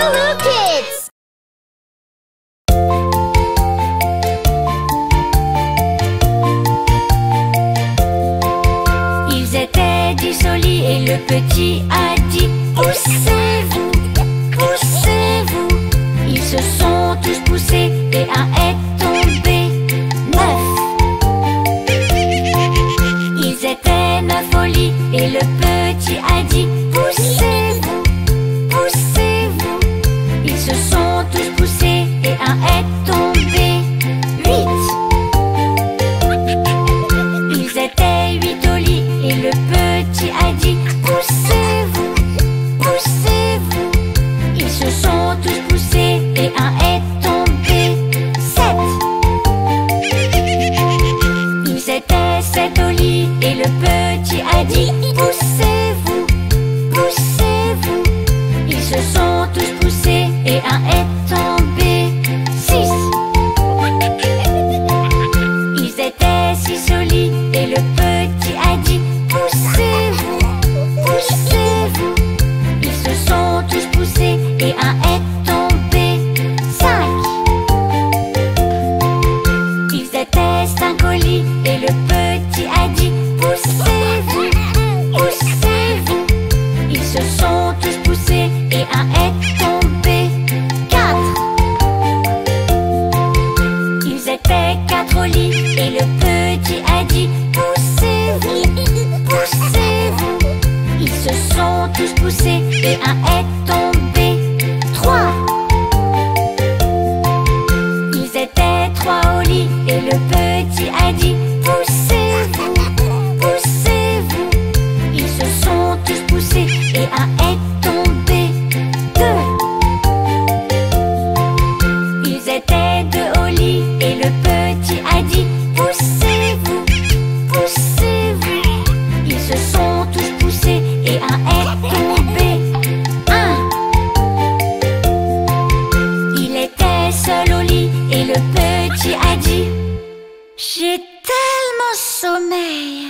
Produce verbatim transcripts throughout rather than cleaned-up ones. Lulu Kids! Ils étaient du soli et le petit a dit poussez-vous, poussez-vous. Ils se sont tous poussés et un est tombé neuf. Ils étaient neuf au lit et le petit a dit poussez-vous. Ils se sont tous poussés et un est tombé huit. Ils étaient huit au lit et le petit a dit poussez-vous, poussez-vous. Ils se sont tous poussés et un est tombé sept. Ils étaient sept au lit et le petit a dit poussez-vous, poussez-vous. Ils se sont tous poussés et un est tombé six. Ils étaient six au lit et le petit a dit poussez-vous, poussez-vous. Ils se sont tous poussés et un est tombé cinq. Ils étaient cinq au lit et le petit a dit poussez-vous, poussez-vous. Ils se sont tous poussés et un est tombé quatre. Ils étaient quatre au lit et le petit a dit poussez-vous, poussez-vous. Ils se sont tous poussés et un est tombé trois. Ils étaient trois au lit et le petit a dit poussez-vous, poussez-vous. Ils se sont tous poussés et un est tombé deux. Ils étaient deux au lit et le petit a dit poussez-vous, poussez-vous. Ils se sont tous poussés et un est tombé un. Il était seul au lit et le petit a dit j'ai tellement sommeil.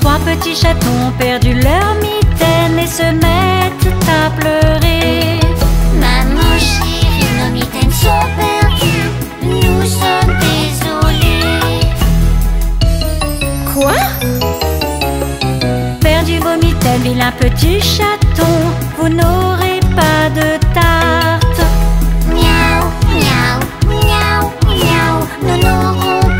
Trois petits chatons perdus leur mitaine et se mettent à pleurer. Maman chérie, nos mitaines sont perdues, nous sommes désolés. Quoi? Perdu vos mitaines, vilain petit chaton, vous n'aurez pas de tarte. Miaou, miaou, miaou, miaou, nous n'aurons pas de tarte.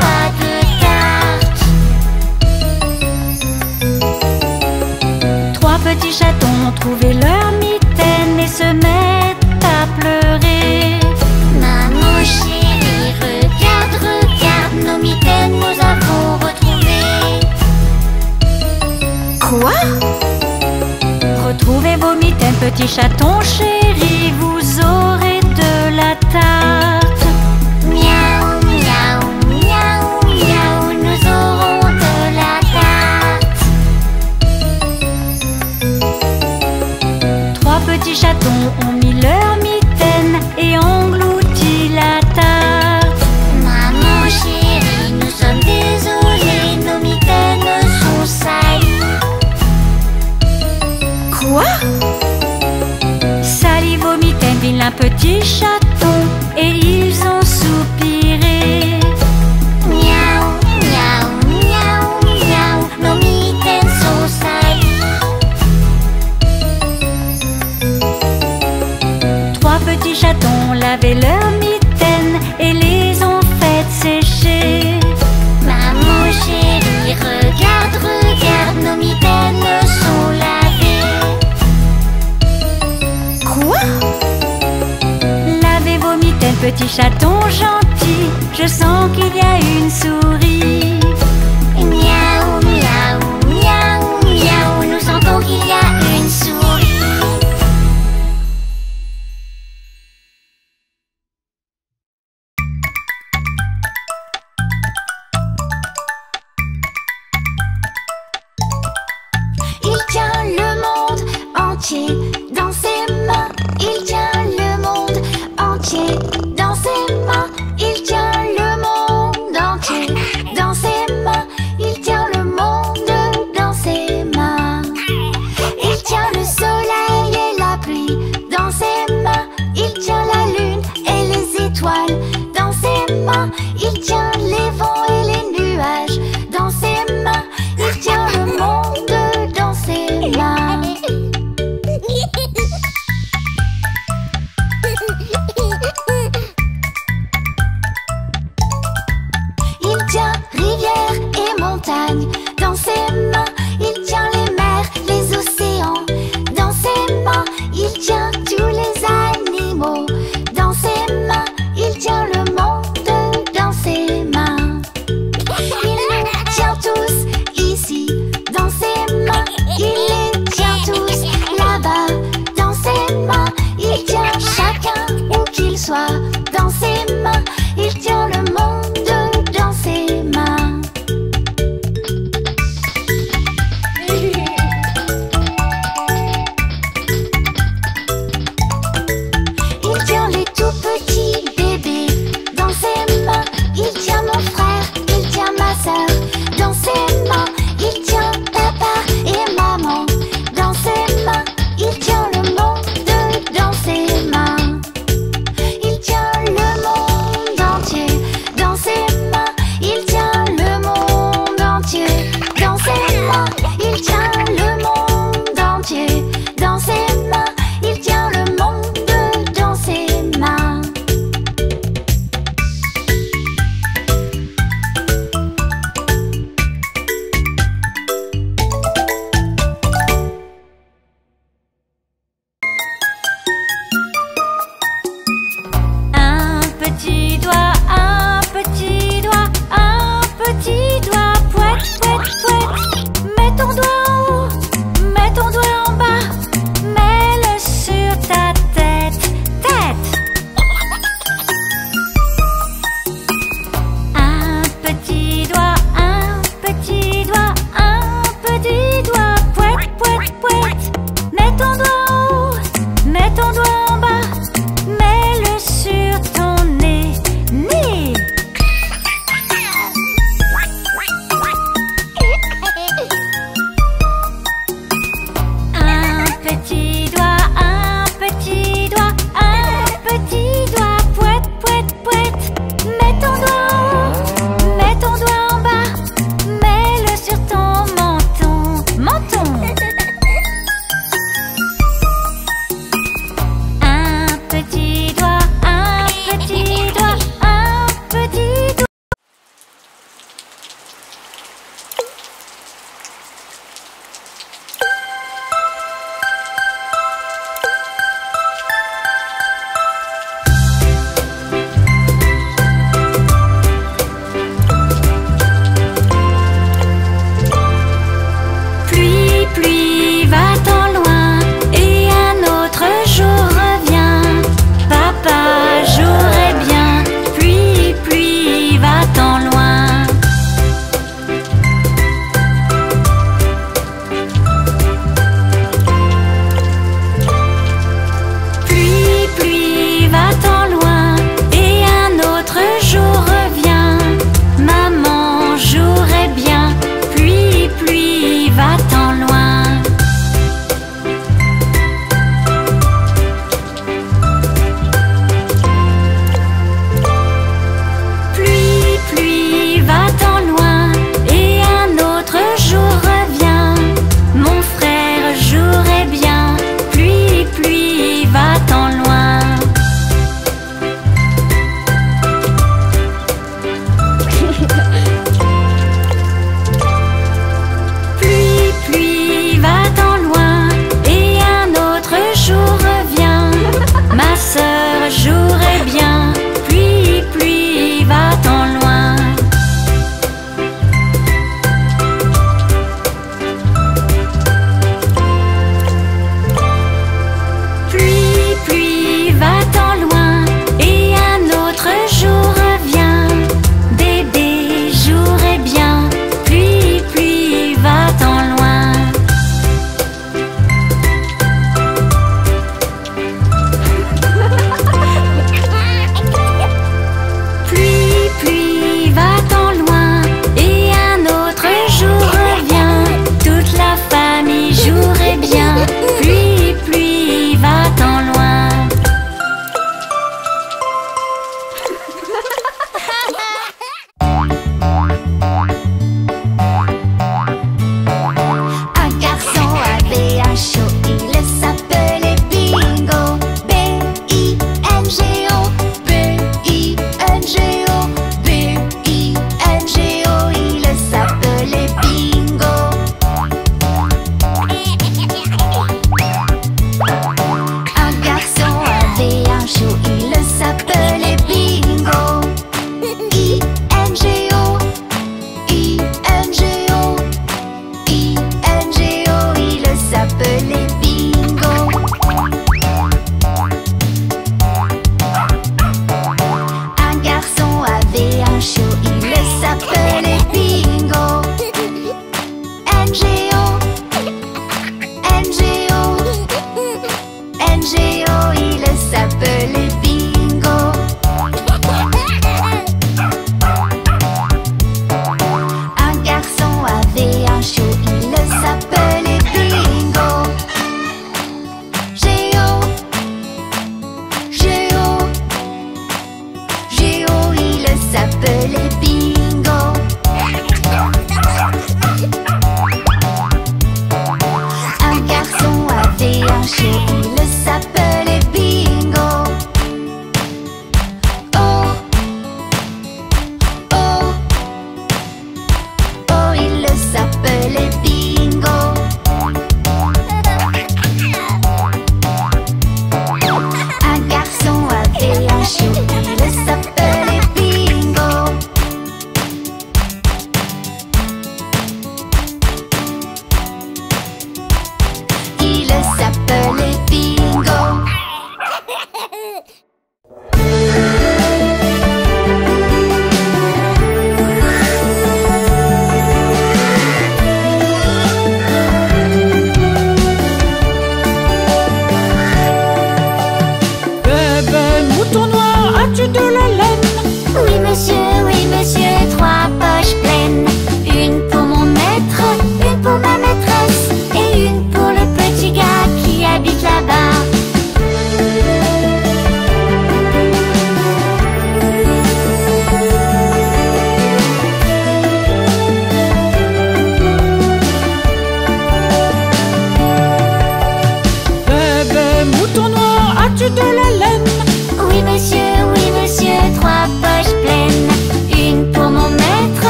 Petits chatons ont trouvé leur mitaine et se mettent à pleurer. Maman chérie, regarde, regarde, nos mitaines nous avons retrouvées. Quoi? Retrouvez vos mitaines, petits chatons chéris, vous aurez de la tarte. Miaou, miaou, miaou, miaou, nous aurons de la tarte. Trois petits chatons ont mis leur mitaine et englouti la tarte. Maman chérie, nous sommes désolés, nos mitaines sont salies. Quoi? Salis vos mitaines, vilain petit chaton, et ils ont soupiré. Miaou, miaou, miaou, miaou, nos mitaines sont salies. Petits chatons lavaient leurs mitaines et les ont faites sécher. Maman chérie, regarde, regarde, nos mitaines sont lavées. Quoi? Lavez vos mitaines, petits chatons gentils, je sens qu'il y a une souris. Miaou, miaou, miaou, miaou, nous sentons qu'il y a une souris. Tiens le entier dans ses mains, il tient le monde entier dans ses mains, il tient le monde entier dans ses mains, il tient le monde dans ses mains, il tient le soleil et la pluie dans ses mains, il tient la lune et les étoiles dans ses mains, il tient les vents et les nuages dans ses mains, il tient le monde dans ses mains.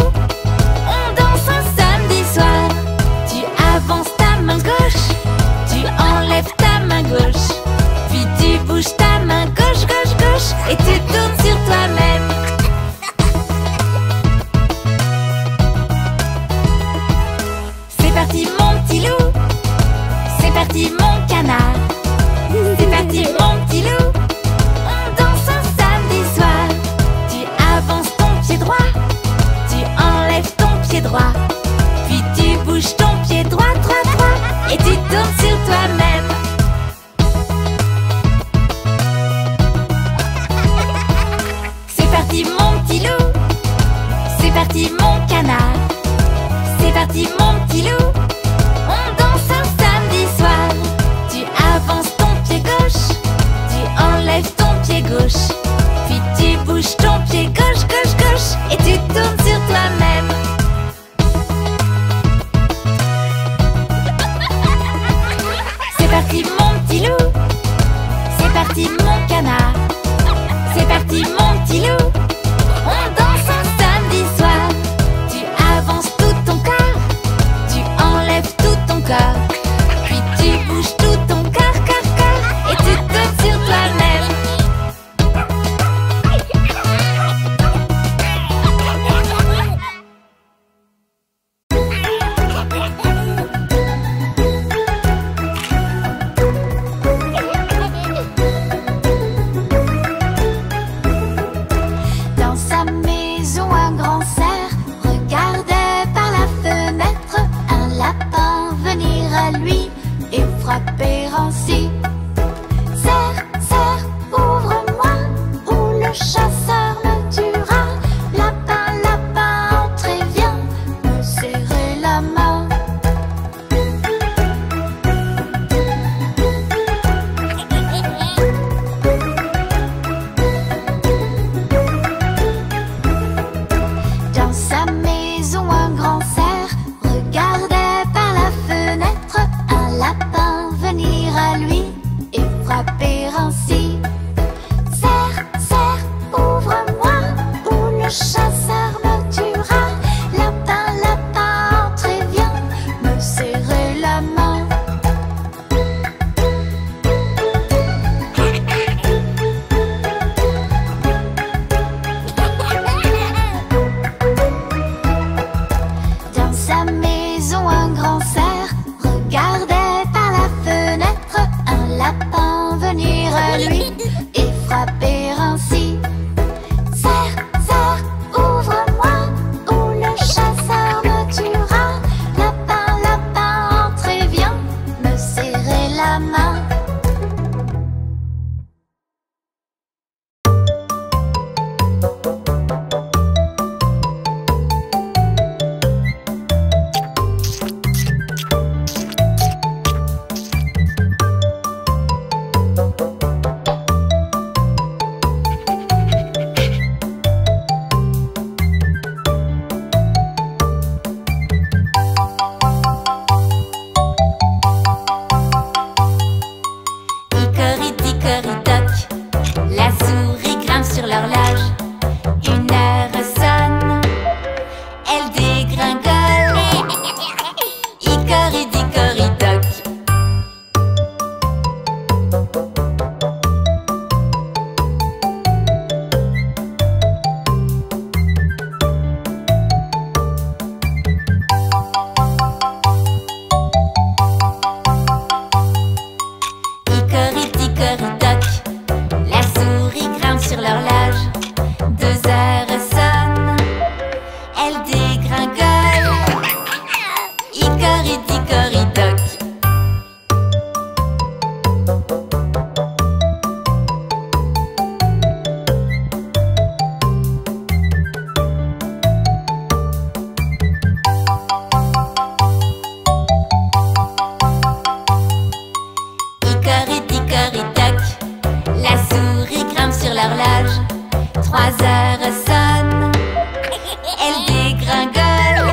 On danse un samedi soir. Tu avances ta main gauche, tu enlèves venir à lui et frapper ainsi. Serre, serre, ouvre-moi, ou le chasseur me tuera. Lapin, lapin, entrez, viens me serrer la main. Dans sa maison, un grand cerf regardait par la fenêtre. Un lapin venir à lui et frapper ainsi. Serre, serre, ouvre-moi, ou le chasseur me tuera. Lapin, lapin, entrez, viens me serrer la main. Dans sa maison, un grand cerf regardait par la fenêtre. Un lapin venir à lui et frapper ainsi. Serre, serre, ouvre-moi, ou le chasseur me tuera. Lapin, lapin, entrez, viens me serrer la main. Trois heures sonnent, elle dégringole.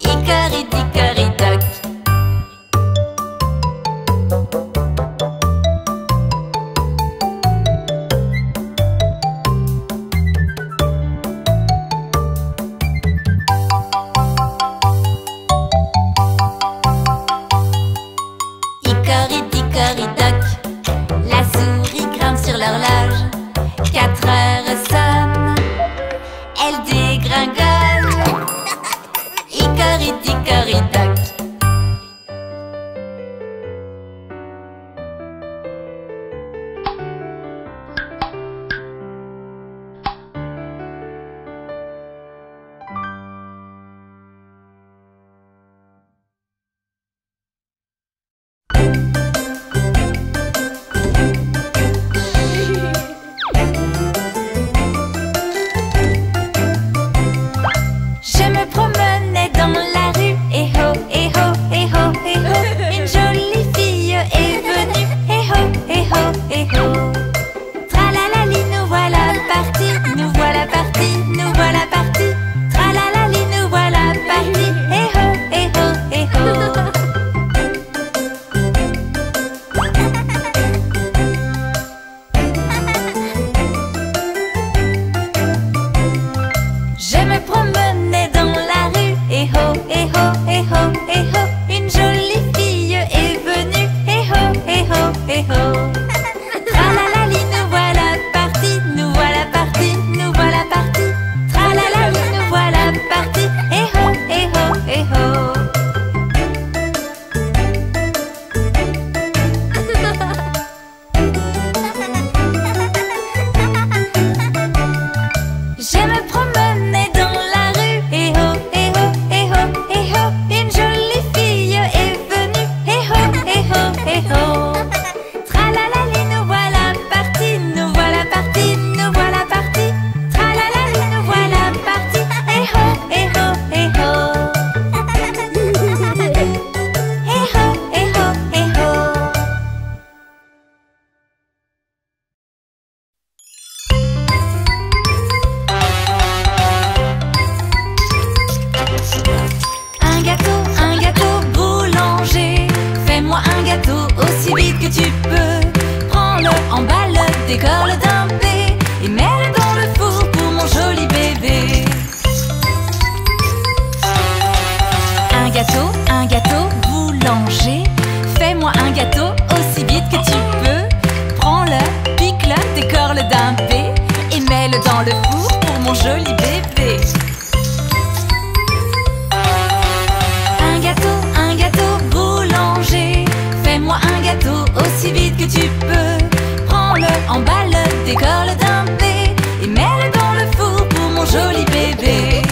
Hicoridicoridoc. Hicoridicoridoc. La souris grimpe sur l'horloge. Quatre heures sonnent, elle dégringole. Hicoridicoridoc. Parti, eh ho, eh ho, eh ho. que tu peux. Prends-le, emballe, décore-le d'un blé et mets-le dans le four pour mon joli bébé. Un gâteau, un gâteau boulanger, fais-moi un gâteau aussi vite que tu peux. Prends-le, pique-le, décore-le d'un blé et mets-le dans le four pour mon joli bébé. Aussi vite que tu peux, prends-le, emballe, décore-le d'un blé et mets-le dans le four pour mon joli bébé.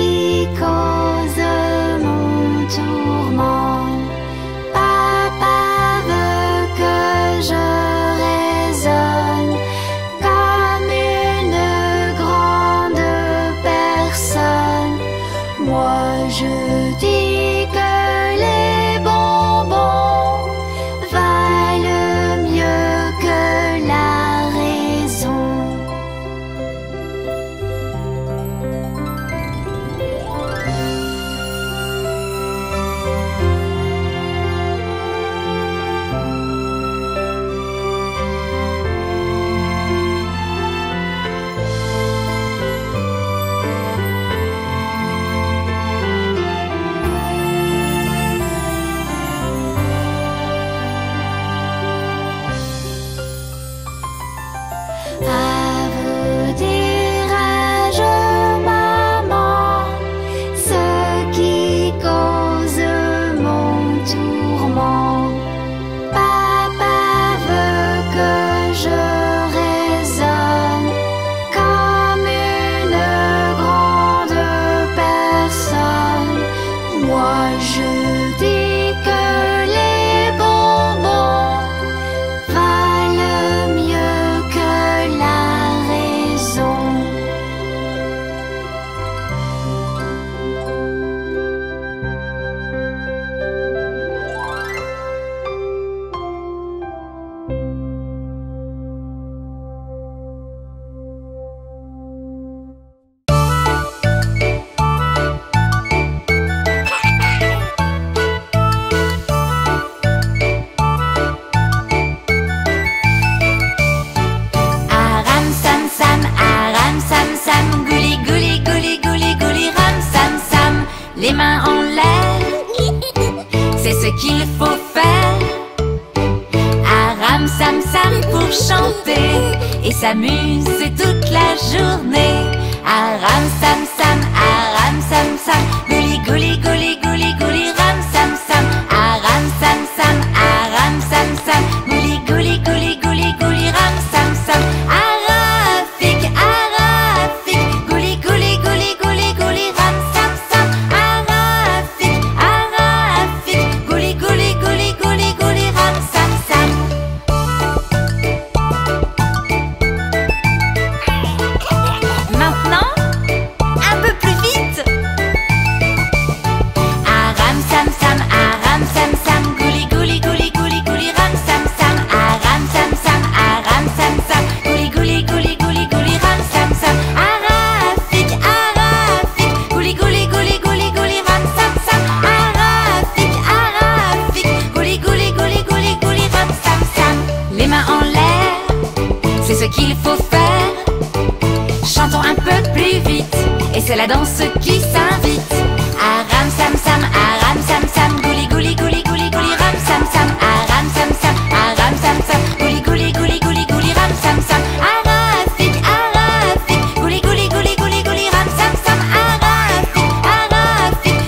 Qui qu'il faut faire. Aram sam sam pour chanter et s'amuser toute la journée. Aram sam sam, aram sam sam, gouli gouli gouli gouli gouli ram sam sam. Aram sam sam, aram sam sam, gouli gouli gouli gouli gouli ram sam sam. Arafik, Arafik, gouli gouli gouli gouli gouli ram sam sam. Arafik, Arafik, gouli gouli gouli gouli gouli ram sam sam. Maintenant, un peu plus vite. Aram sam sam, aram sam sam, gouli gouli gouli gouli gouli ram sam sam. Aram sam sam, aram sam sam, gouli gouli gouli gouli gouli ram sam sam. Arafik, Arafik, gouli gouli gouli gouli gouli ram sam sam. Arafik, Arafik, gouli gouli gouli gouli gouli ram sam sam. Les mains en l'air, c'est ce qu'il faut faire. Chantons un peu plus vite, et c'est la danse qui s'invite. Aram sam sam, aram sam sam, gouli gouli gouli gouli gouli ram sam sam. Aram sam sam, aram sam sam, gouli gouli gouli gouli gouli ram sam sam. Arafik, Arafik, gouli gouli gouli gouli gouli ram sam sam. Arafik, Arafik,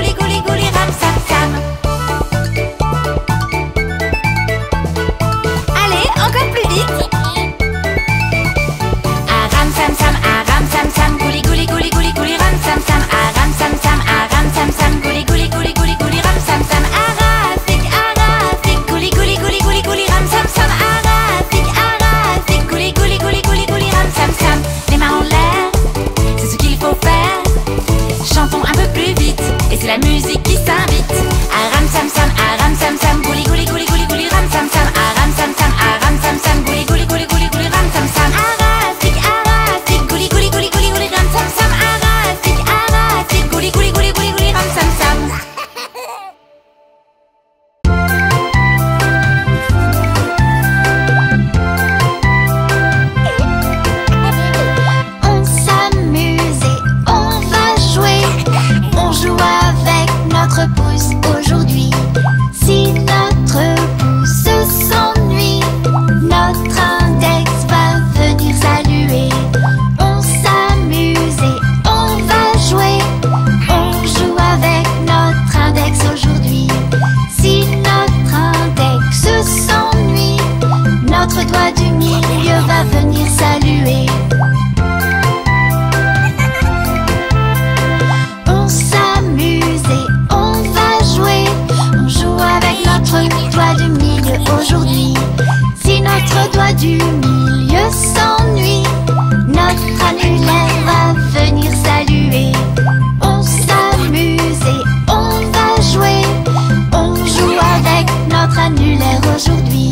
gouli gouli gouli gouli gouli ram sam sam. Allez, encore plus vite. Aram sam sam, aram sam sam, gouli gouli gouli gouli gouli ram sam sam. Aram sam sam, aram sam sam, gouli gouli gouli gouli gouli ram sam sam. Arafik, Arafik, gouli gouli gouli gouli gouli ram sam sam. Arafik, Arafik, gouli gouli gouli gouli gouli ram sam sam. Les mains en l'air, c'est ce qu'il faut faire. Chantons un peu plus vite, et c'est la musique qui s'invite. Aram sam sam, aram sam sam, gouli gouli gouli gouli gouli ram sam sam. Aram sam sam, aram sam sam, gouli gouli gouli gouli gouli ram sam sam. Arafik, Arafik, gouli gouli gouli gouli gouli ram sam sam. Arafik, Arafik, gouli gouli gouli gouli gouli ram sam sam. On s'amuse et on va jouer. On joue avec notre pouce aujourd'hui. Si notre pouce s'ennuie, notre index va venir saluer. On s'amuse et on va jouer. On joue avec notre index aujourd'hui. Si notre index s'ennuie, notre doigt du milieu va venir saluer. On s'amuse et on va jouer. On joue avec notre doigt du milieu aujourd'hui. Si notre doigt du milieu s'ennuie, notre annulaire va venir saluer. On s'amuse et on va jouer. On joue avec notre annulaire aujourd'hui.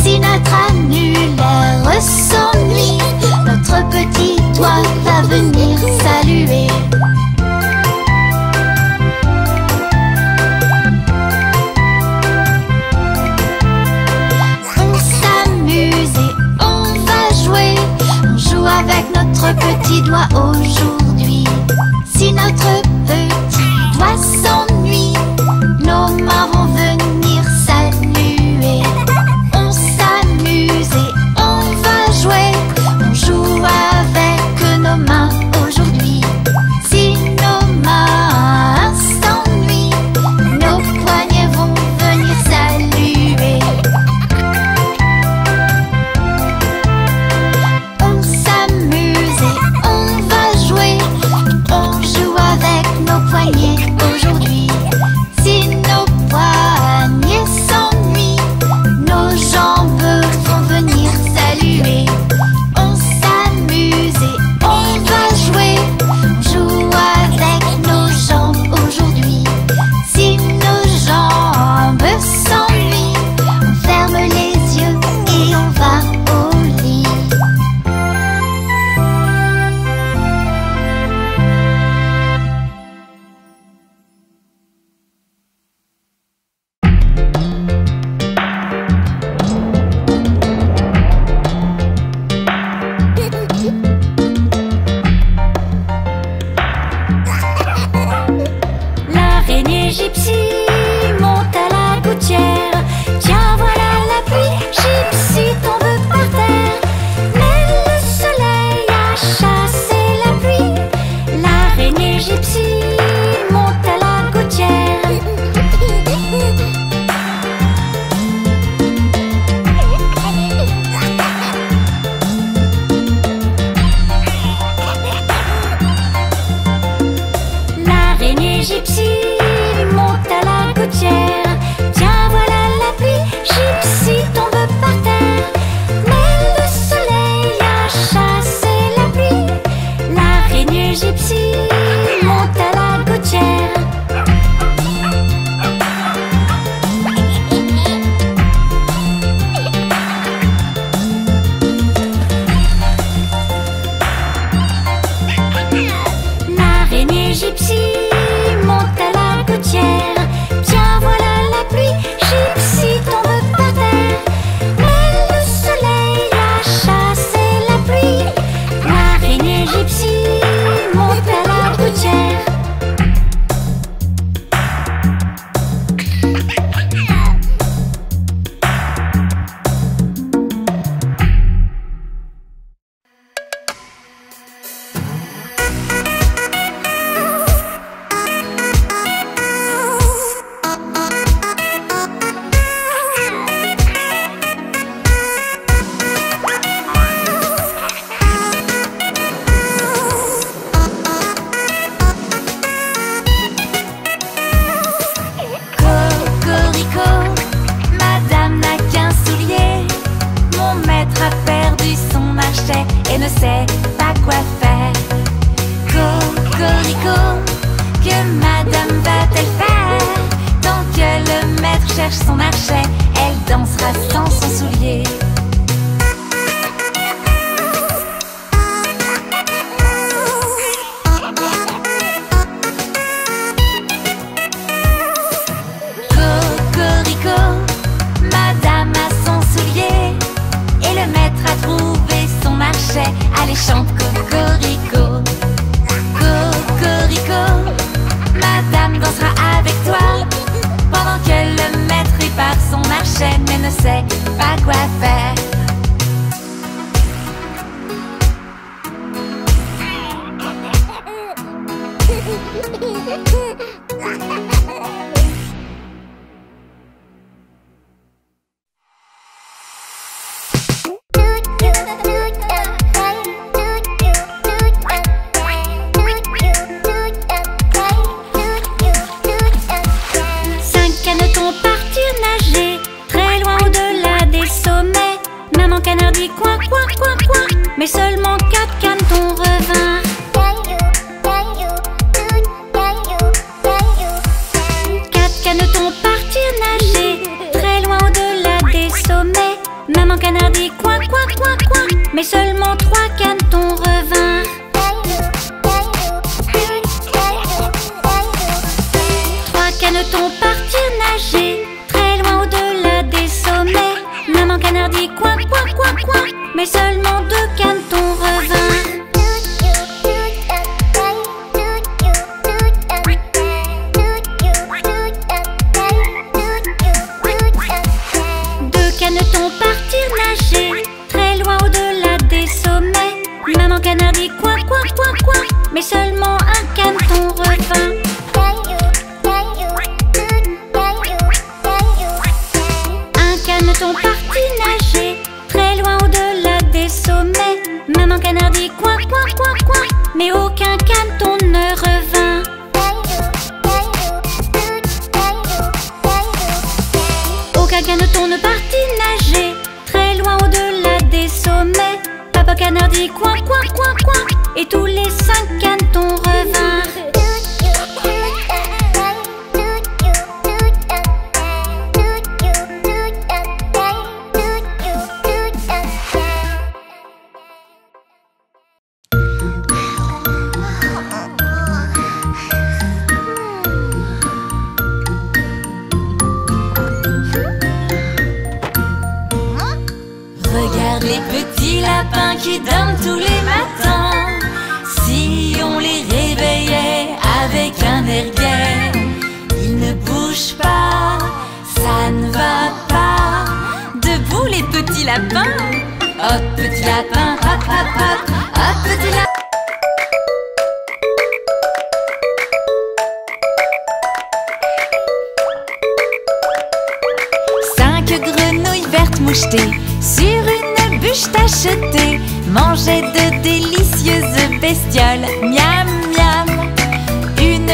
Si notre annulaire s'ennuie, notre petit doigt va venir saluer. On s'amuse et on va jouer. On joue avec notre petit doigt aujourd'hui. Si notre petit doigt s'ennuie, nos mains vont venir saluer. On s'amuse et on va jouer. On joue avec nos mains aujourd'hui. Si nos mains s'ennuient, nos poignets vont venir saluer. On s'amuse et on va jouer. On joue avec nos poignets aujourd'hui. les gypsies montent à la gouttière. Tiens, voilà la pluie, gypsy tombe par terre. Mais le soleil a chassé la pluie. L'araignée gypsy monte à la gouttière.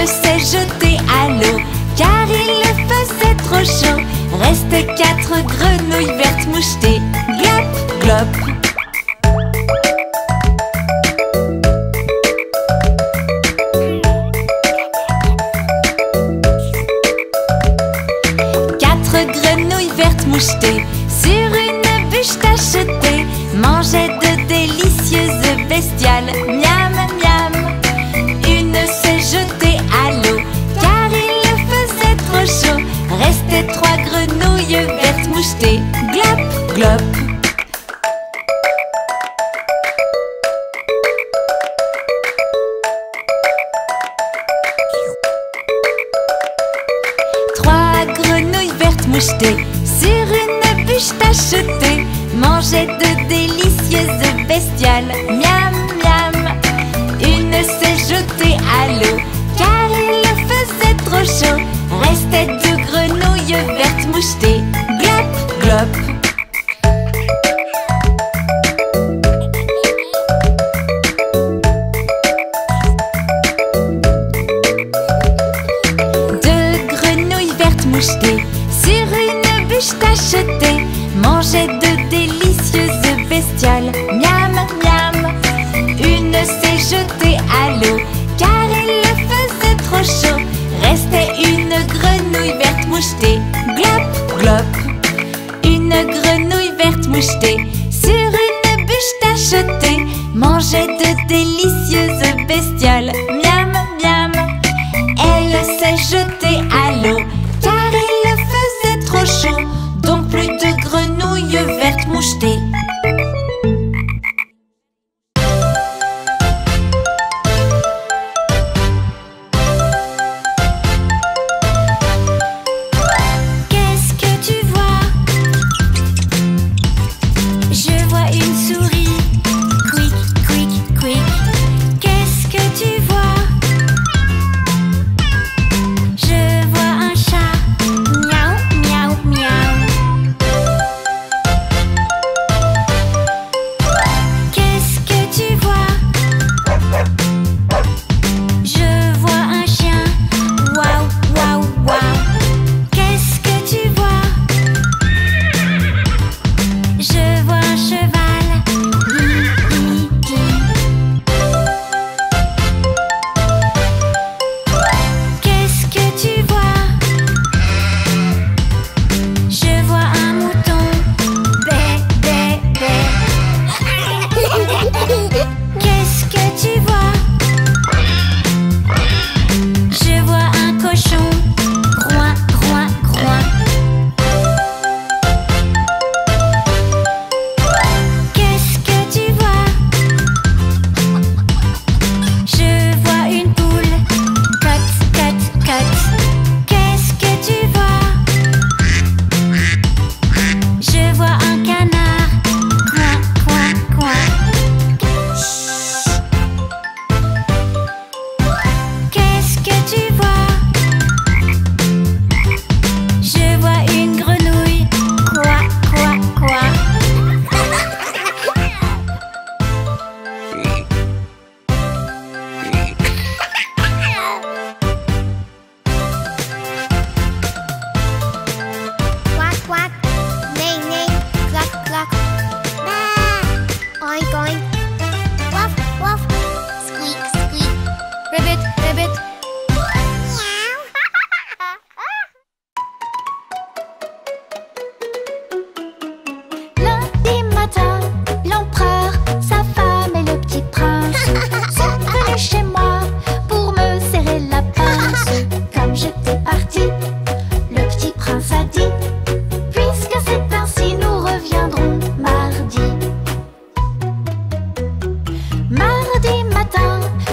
s'est jeté à l'eau car il le faisait trop chaud. Restent quatre grenouilles vertes mouchetées. Glop, glop.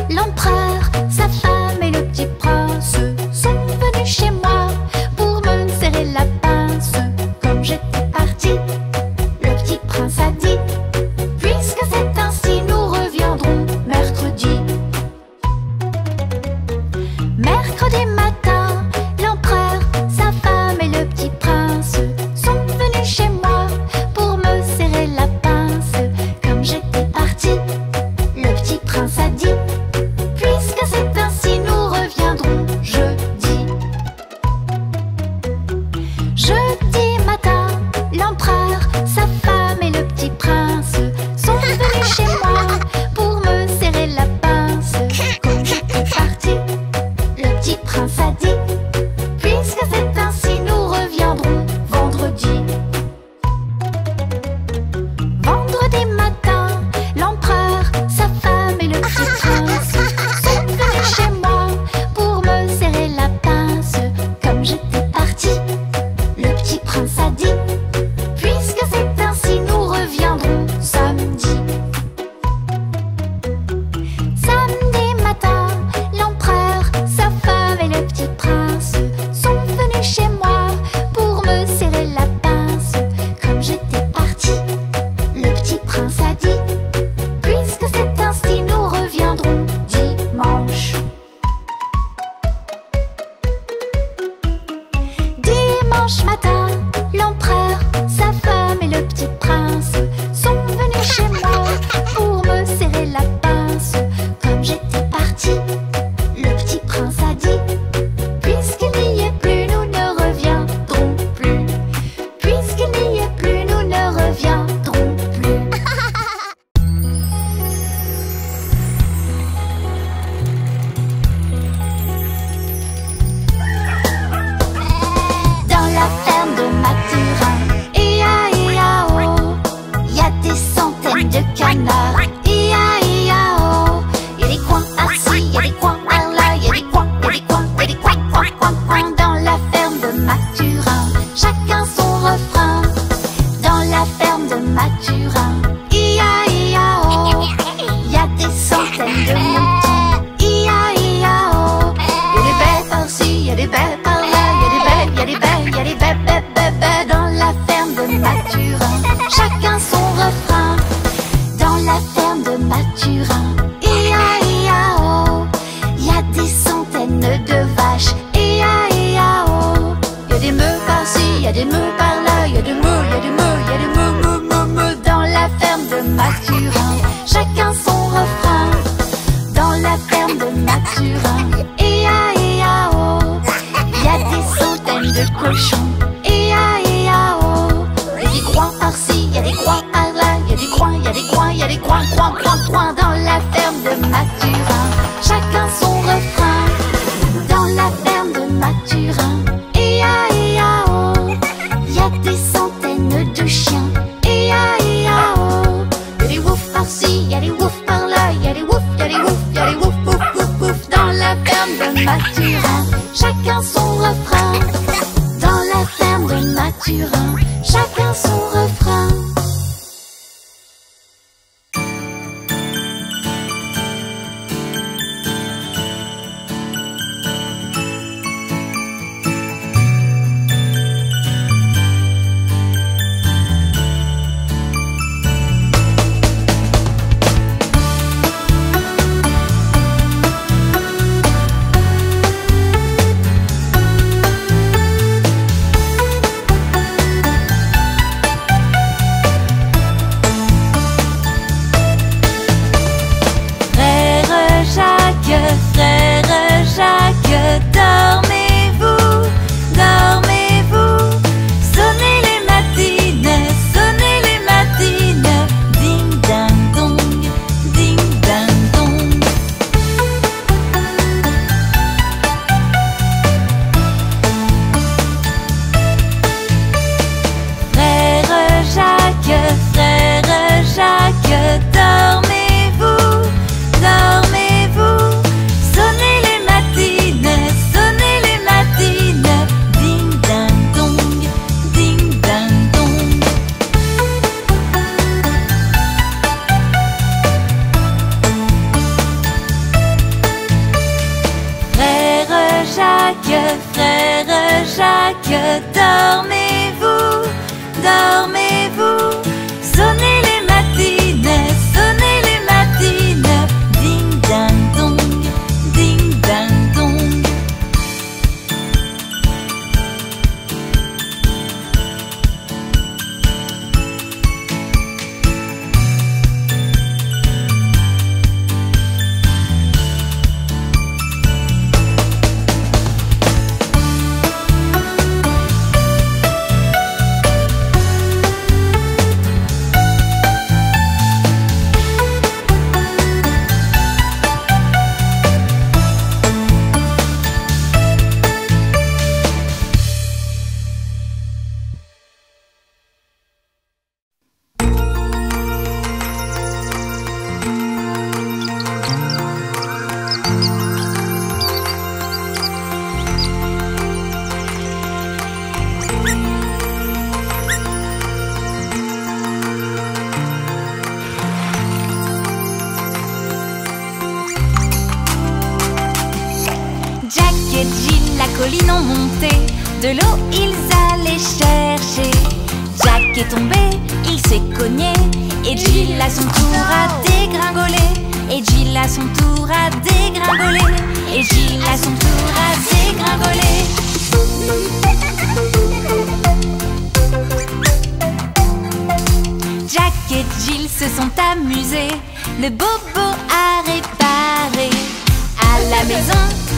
L'empereur, sa femme et de Natura. Et a et a oh, y a des centaines de cochons. Et a et a oh, y a des coins par-ci, y a des coins par-là, y a des coins, y a des coins, y a des coins, coins, coins, coins dans la ferme de Mathurin. Chacun son refrain dans la ferme de Mathurin. Et a et a oh, y a des centaines de chiens. Et a et a oh, y a des woufs par-ci, y a des woufs par-là, y a des woufs, y a des woufs, y a des woufs, wouf, wouf, wouf dans la ferme de Mathurin. Chacun son refrain dans la ferme de Mathurin. Chacun son refrain. De l'eau, ils allaient chercher. Jack est tombé, il s'est cogné. Et Jill à son tour a dégringolé. Et Jill à son tour a dégringolé. Et Jill à son tour a dégringolé. Jack et Jill se sont amusés. Le bobo a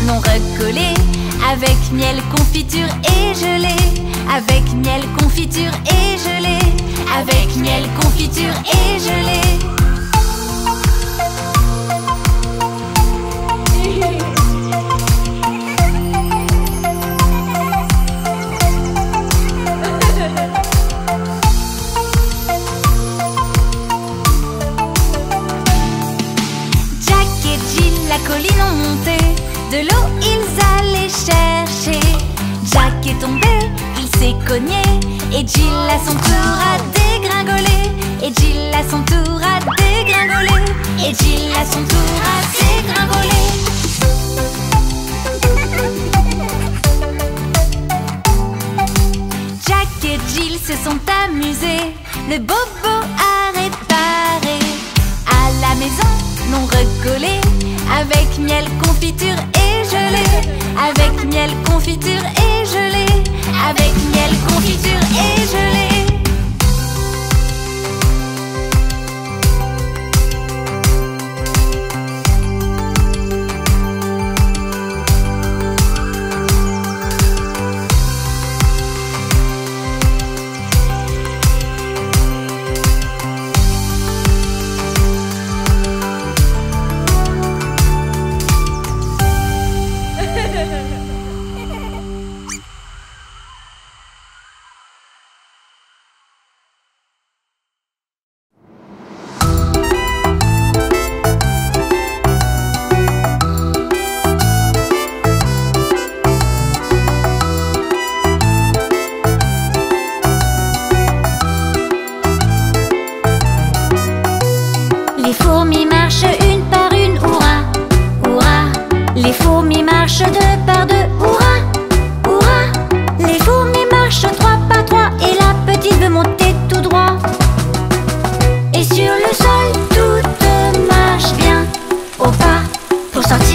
réparé. À la maison, non recollé. Avec miel, confiture et gelée. Avec miel, confiture et gelée. Avec miel, confiture et gelée. Jack et Jill la colline ont monté. De l'eau, ils allaient chercher. Jack est tombé, il s'est cogné. Et Jill à son tour a dégringolé. Et Jill à son tour a dégringolé. Et Jill à son tour a dégringolé. Jack et Jill se sont amusés. Le bobo a réparé. À la maison, non recollé. Avec miel, confiture et gelée. Avec miel, confiture et gelée. Avec miel, confiture et gelée.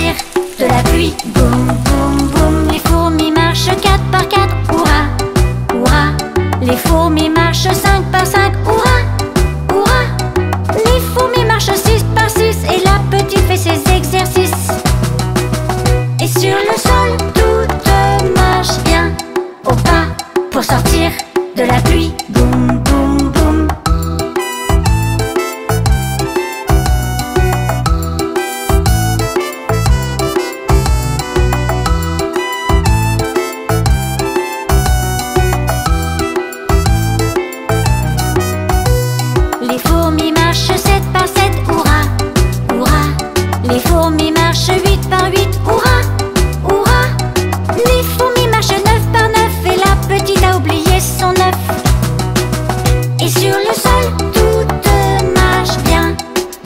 sortir de la pluie. Boum, boum, boum, les fourmis marchent quatre par quatre. Hourra, hourra, les fourmis marchent cinq par cinq. Hourra, hourra, les fourmis marchent six par six. Et la petite fait ses exercices. Et sur le sol, toutes marchent bien au pas pour sortir de la pluie. Boum, boum, boum. Les fourmis marchent sept par sept, hourra, hourra. Les fourmis marchent huit par huit, hourra, hourra. Les fourmis marchent neuf par neuf. Et la petite a oublié son œuf. Et sur le sol, toutes marchent bien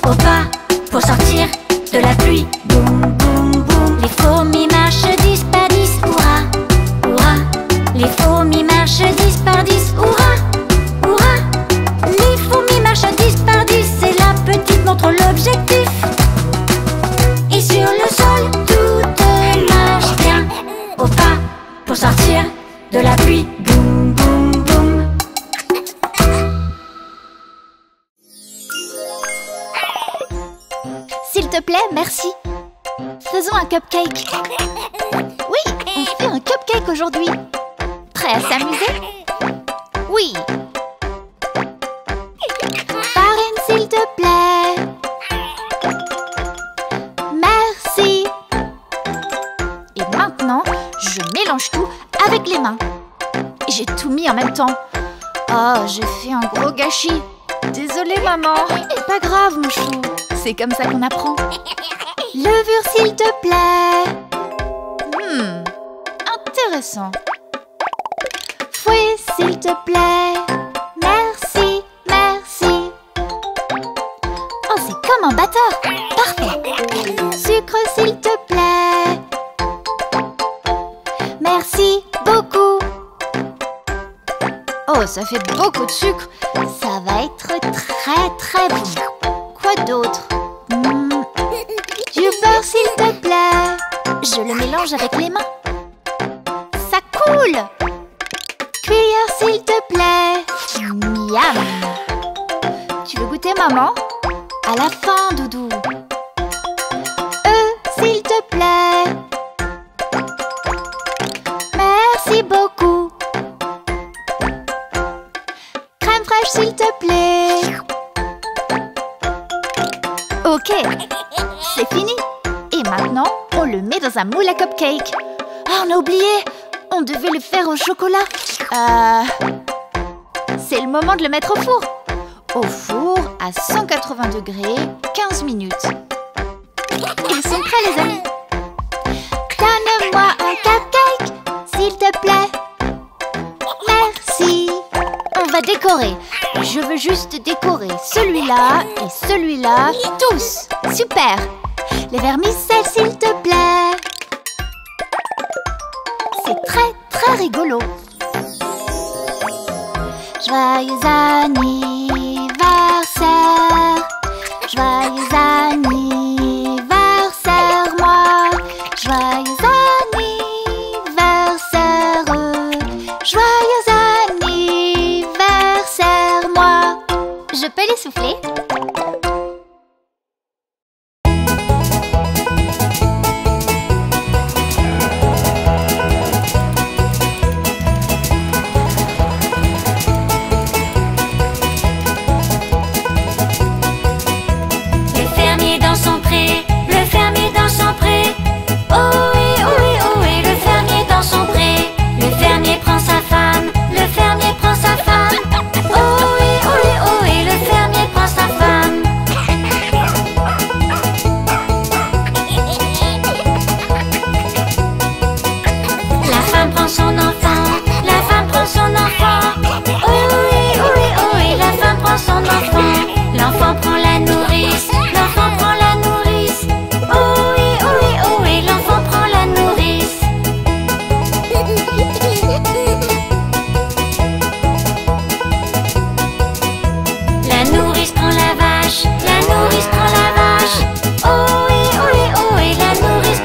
au pas pour sortir de la pluie. Boum, boum, boum. Les fourmis marchent dix par dix, hourra, hourra. Les fourmis marchent dix par dix, hourra, hourra. Les fourmis marchent dix par dix. Et la petite montre l'objectif. Et sur le sol, toutes marchent bien au pas pour sortir de la pluie. Boum, boum, boum. S'il te plaît, merci. Faisons un cupcake. Oui, on fait un cupcake aujourd'hui. Prêt à s'amuser? Oui. Parraine, s'il te plaît. Merci. Et maintenant, je mélange tout avec les mains. Et j'ai tout mis en même temps. Oh, j'ai fait un gros gâchis. Désolée, maman. Pas grave, mon chou. C'est comme ça qu'on apprend. Levure, s'il te plaît. Hmm, intéressant. Fouet, s'il te plaît. Merci, merci. Oh, c'est comme un batteur. Parfait. Sucre, s'il te plaît. Merci beaucoup. Oh, ça fait beaucoup de sucre. Ça va être très très bon. Quoi d'autre? mmh. Du beurre, s'il te plaît. Je le mélange avec les mains. Ça coule. Cuillère, s'il te plaît. Miam. Tu veux goûter, maman? À la fin, doudou. Œufs, s'il te plaît. Merci beaucoup. Crème fraîche, s'il te plaît. Ok, c'est fini. Et maintenant, on le met dans un moule à cupcake. Ah, on a oublié. On devait le faire au chocolat. Euh... C'est le moment de le mettre au four. Au four, à cent quatre-vingts degrés, quinze minutes. Ils sont prêts, les amis. Donne-moi un cupcake, s'il te plaît. Merci. On va décorer. Je veux juste décorer celui-là et celui-là. Tous. Super. Les vermicelles, s'il te plaît. C'est très, très rigolo. Joyeux anniversaire. Joyeux anniversaire, moi. Joyeux anniversaire. Joyeux anniversaire, moi. Je peux les souffler? La nourrice prend la vache. Oh oui, oh oui, oh oui, la nourrice.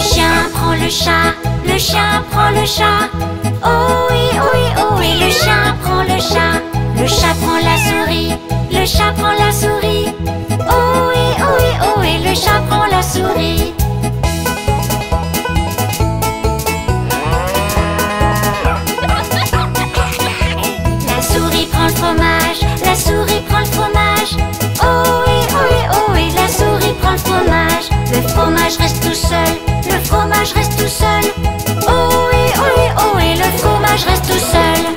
Le chien prend le chat, le chien prend le chat. Oh oui, oh oui, oh oui. Le chien prend le chat, le chat prend la souris, le chat prend la souris. Oh oui, oh oui, oh oui. Le chat prend la souris. La souris prend le fromage, la souris prend le fromage. Oh oui, oh oui, oh oui. La souris prend le fromage, le fromage reste tout seul. Le fromage reste tout seul. Oh oui, oh oui, oh oui. Le fromage reste tout seul.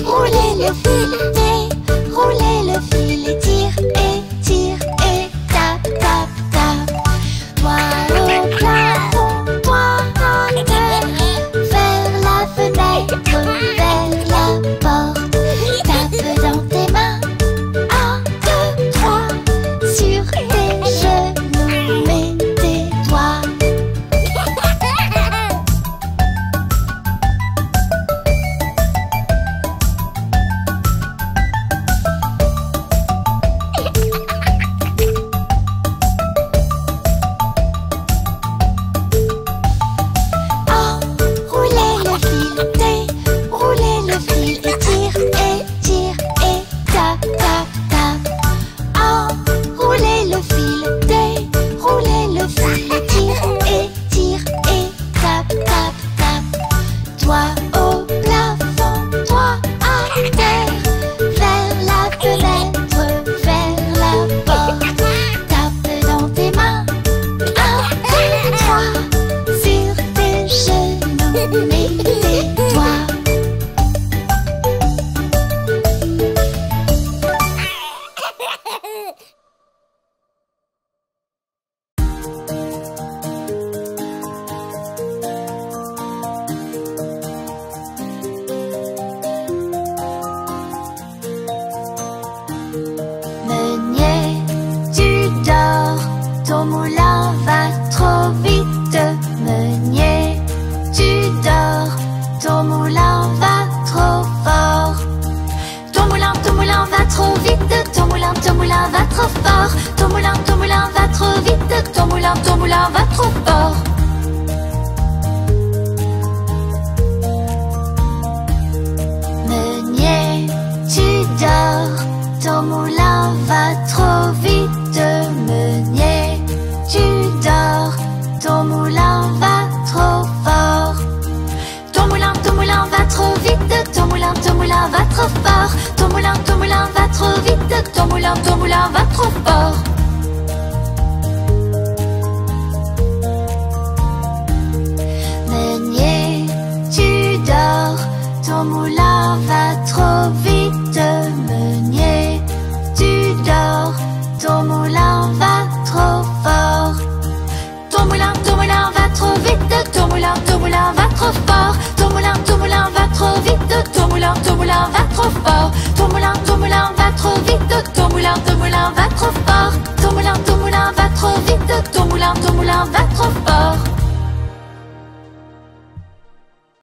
Roulez le filet, roulez le filet, tire et tire et tap tap tap. Toi au plafond, toi en terre, vers la fenêtre, vers la porte. Tape dans tes mains, un, deux, trois, sur tes genoux mets tes doigts. Ton moulin, ton moulin va trop vite, ton moulin, ton moulin va trop fort.